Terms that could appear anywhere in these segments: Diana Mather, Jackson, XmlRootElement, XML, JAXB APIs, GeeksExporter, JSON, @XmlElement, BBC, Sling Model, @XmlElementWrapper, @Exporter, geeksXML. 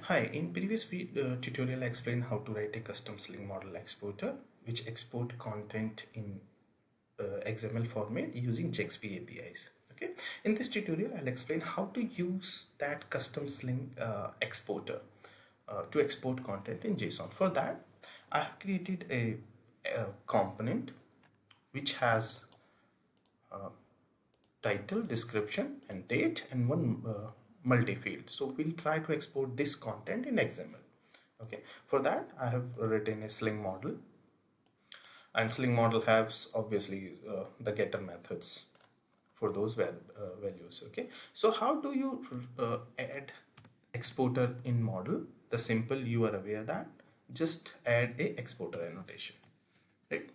Hi, in previous tutorial I explained how to write a custom Sling Model exporter which export content in XML format using JAXB APIs. Okay, in this tutorial I'll explain how to use that custom Sling exporter to export content in JSON. For that I have created a component which has title, description and date and one multi-field. So we'll try to export this content in XML. Okay, for that I have written a Sling model, and Sling model has obviously the getter methods for those values. Okay, so how do you add exporter in model? The simple, you are aware that, just add a exporter annotation, right?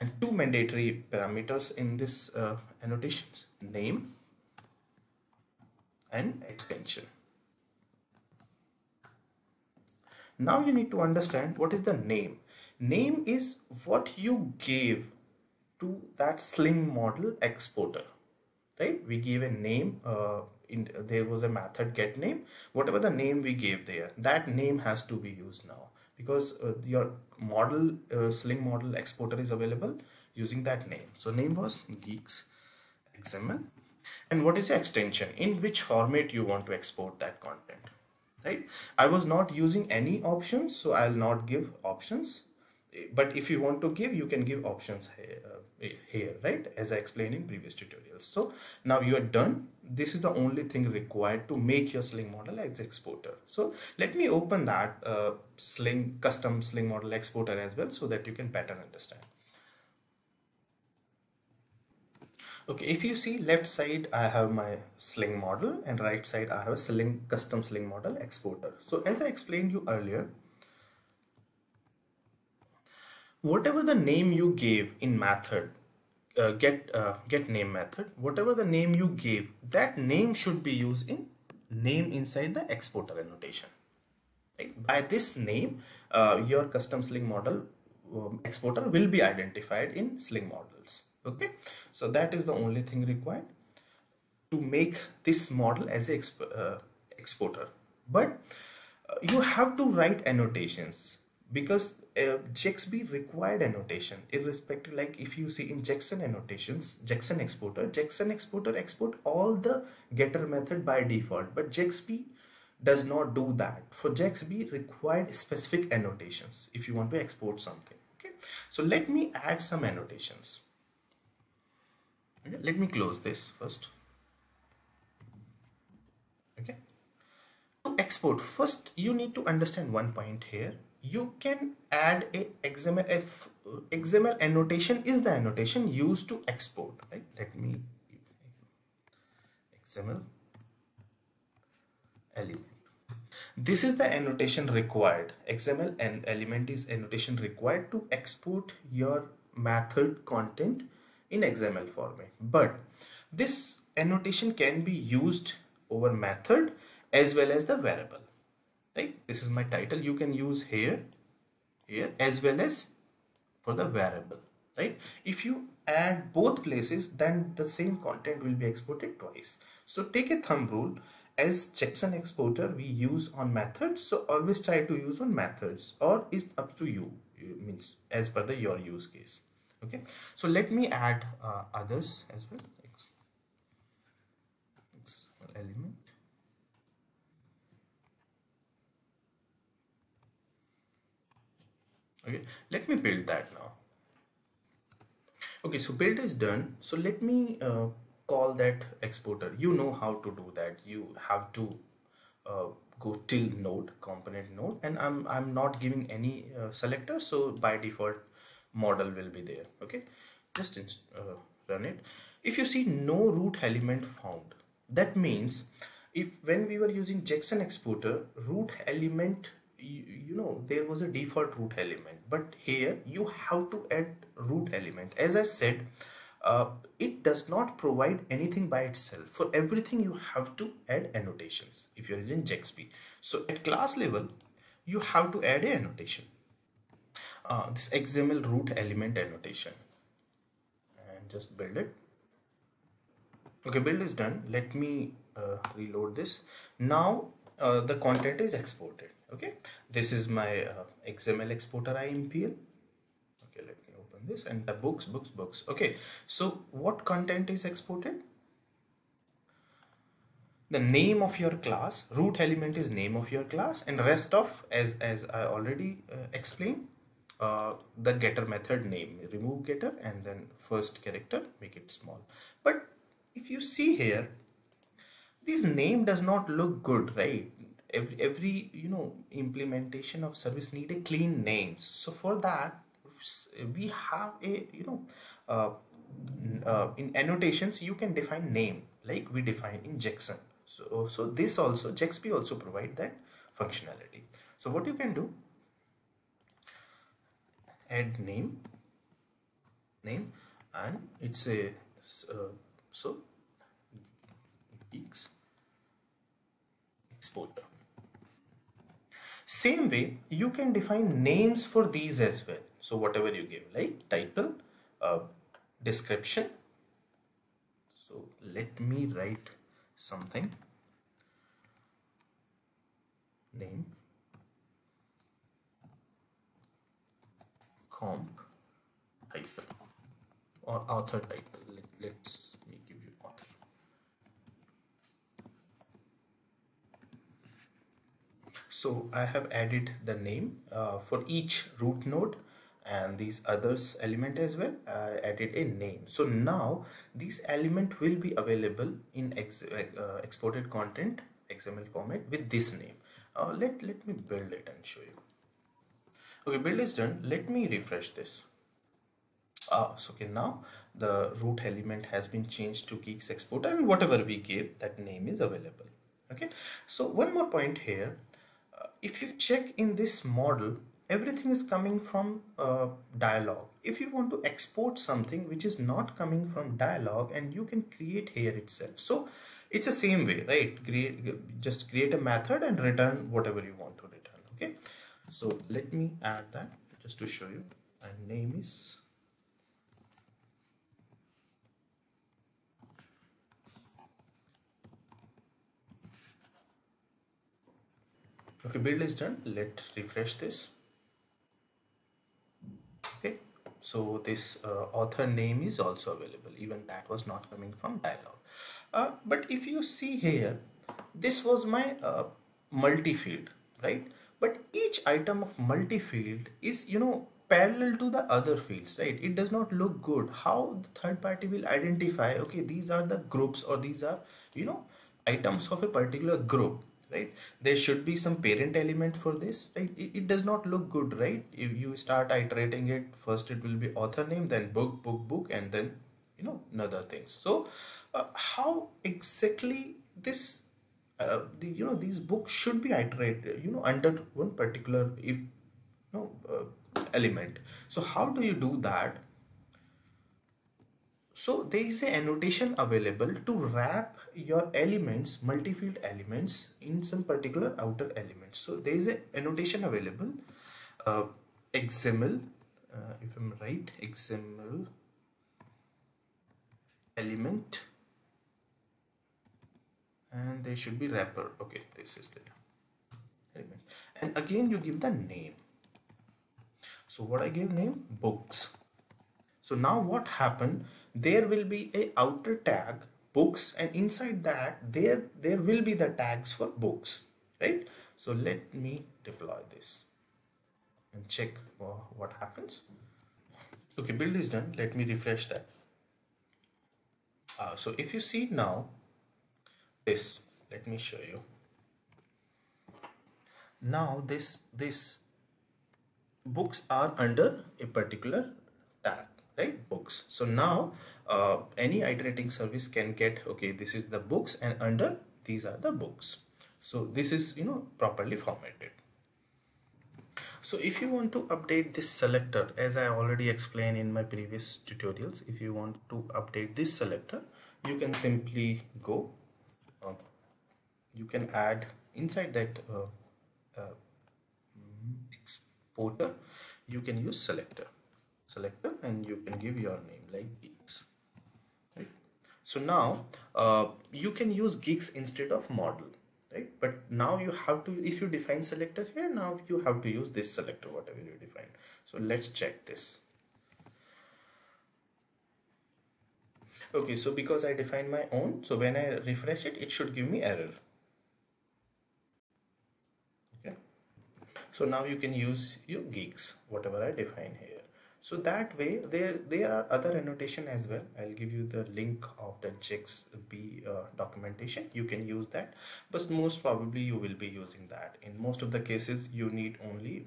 And two mandatory parameters in this annotations: name and extension. Now you need to understand what is the name. Name is what you gave to that Sling model exporter, right? We gave a name, there was a method get name. Whatever the name we gave there, that name has to be used now, because your model Sling model exporter is available using that name. So name was GeeksXML. And what is the extension? In which format you want to export that content, right? I was not using any options, so I'll not give options. But if you want to give, you can give options here, right? As I explained in previous tutorials. So now you are done. This is the only thing required to make your Sling model as exporter. So let me open that custom Sling model exporter as well, so that you can better understand. Okay, if you see left side I have my Sling model and right side I have a custom Sling model exporter. So as I explained you earlier, whatever the name you gave in method get name method, whatever the name you gave, that name should be used in name inside the exporter annotation, right? By this name your custom Sling model exporter will be identified in Sling models. Okay, so that is the only thing required to make this model as an exporter. But you have to write annotations, because JAXB required annotation irrespective. Like if you see in Jackson annotations, Jackson exporter export all the getter method by default, but JAXB does not do that. For JAXB required specific annotations if you want to export something. Okay, so let me add some annotations. Okay, let me close this first. Okay, to export, first you need to understand one point here. You can add a XML annotation is the annotation used to export, right? Let me XmlElement. This is the annotation required. XmlElement is annotation required to export your method content in XML format. But this annotation can be used over method as well as the variable, right? This is my title, you can use here as well as for the variable, right? If you add both places, then the same content will be exported twice. So take a thumb rule, as Jackson exporter we use on methods, so always try to use on methods, or it's up to you, it means as per your use case. Okay, so let me add others as well. XmlElement. Okay, let me build that now. Okay, so build is done. So let me call that exporter. You know how to do that. You have to go till node, component node, and I'm not giving any selector, so by default model will be there. Okay, just run it. If you see, no root element found, that means when we were using Jackson exporter, root element, you know, there was a default root element, but here you have to add root element. As I said, it does not provide anything by itself. For everything you have to add annotations if you're using JAXB. So at class level you have to add an annotation, this XML root element annotation, and just build it. Okay, build is done. Let me reload this. Now the content is exported. Okay, this is my XML exporter IMPL. Okay, let me open this and the books. Okay, so what content is exported? The name of your class, root element is name of your class, and rest of, as I already explained, the getter method name, remove getter and then first character, make it small. But if you see here, this name does not look good, right? Every implementation of service need a clean name. So for that we have a in annotations you can define name like we define in Jackson. So this also JAXB also provide that functionality. So what you can do, add name and it's a so GeeksExporter. Same way you can define names for these as well. So whatever you give, like title, description. So let me write something, name comp title or author title. Let's give you author. So I have added the name for each root node and these others element as well. I added a name. So now this element will be available in exported content XML format with this name. Let me build it and show you. Okay, build is done. Let me refresh this. So okay, now the root element has been changed to GeeksExporter and whatever we gave, that name is available. Okay, so one more point here. If you check in this model, everything is coming from dialog. If you want to export something which is not coming from dialog, and you can create here itself. So it's the same way, right? Just create a method and return whatever you want to return. Okay, so let me add that just to show you. And name is okay, build is done. Let's refresh this. Okay, so this author name is also available. Even that was not coming from dialog. But if you see here, this was my multi-field, right? But each item of multi-field is, parallel to the other fields, right? It does not look good. How the third party will identify, okay, these are the groups or these are, items of a particular group. Right, there should be some parent element for this, right? It does not look good, right? If you start iterating it, first it will be author name, then book, and then another things. So how exactly this these books should be iterated under one particular element. So how do you do that? So there is an annotation available to wrap your elements, multi-field elements, in some particular outer elements. So there is an annotation available, XML, if I'm right, XmlElement, and there should be wrapper. Okay, this is the element, and again you give the name. So what I gave name, books. So now what happened, there will be a outer tag books, and inside that there will be the tags for books, right? So let me deploy this and check what happens. Okay, build is done. Let me refresh that. So if you see now this, let me show you. Now this books are under a particular tag, right? Books. So now any iterating service can get, okay, this is the books and under these are the books. So this is properly formatted. So if you want to update this selector, as I already explained in my previous tutorials, if you want to update this selector, you can simply go, you can add inside that exporter, you can use selector and you can give your name like Geeks, right? So now you can use Geeks instead of model, right? But now you have to, if you define selector here, now you have to use this selector, whatever you define. So let's check this. Okay, so because I define my own, so when I refresh it, it should give me error. Okay, so now you can use your geeks, whatever I define here. So that way, there are other annotation as well. I'll give you the link of the JAXB documentation. You can use that, but most probably you will be using that. In most of the cases, you need only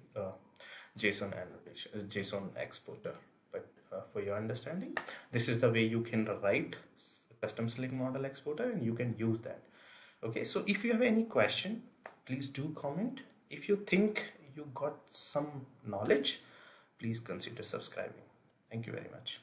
JSON annotation, JSON exporter. But for your understanding, this is the way you can write custom Sling model exporter, and you can use that. Okay. So if you have any question, please do comment. If you think you got some knowledge, please consider subscribing. Thank you very much.